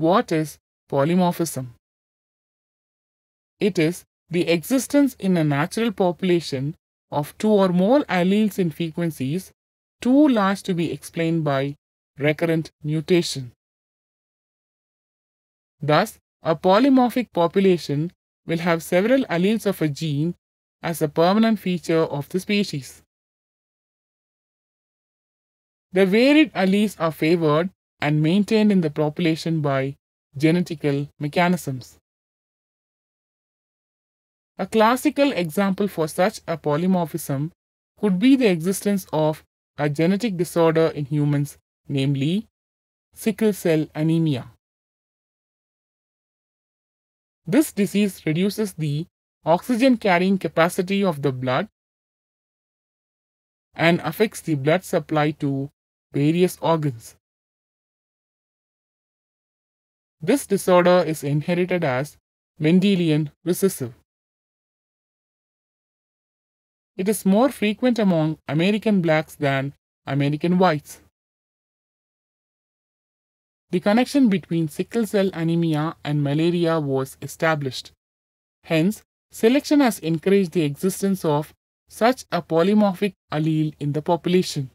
What is polymorphism? It is the existence in a natural population of two or more alleles in frequencies too large to be explained by recurrent mutation. Thus, a polymorphic population will have several alleles of a gene as a permanent feature of the species. The varied alleles are favored and maintained in the population by genetical mechanisms. A classical example for such a polymorphism could be the existence of a genetic disorder in humans, namely sickle cell anemia. This disease reduces the oxygen-carrying capacity of the blood and affects the blood supply to various organs. This disorder is inherited as Mendelian recessive. It is more frequent among American blacks than American whites. The connection between sickle cell anemia and malaria was established. Hence, selection has encouraged the existence of such a polymorphic allele in the population.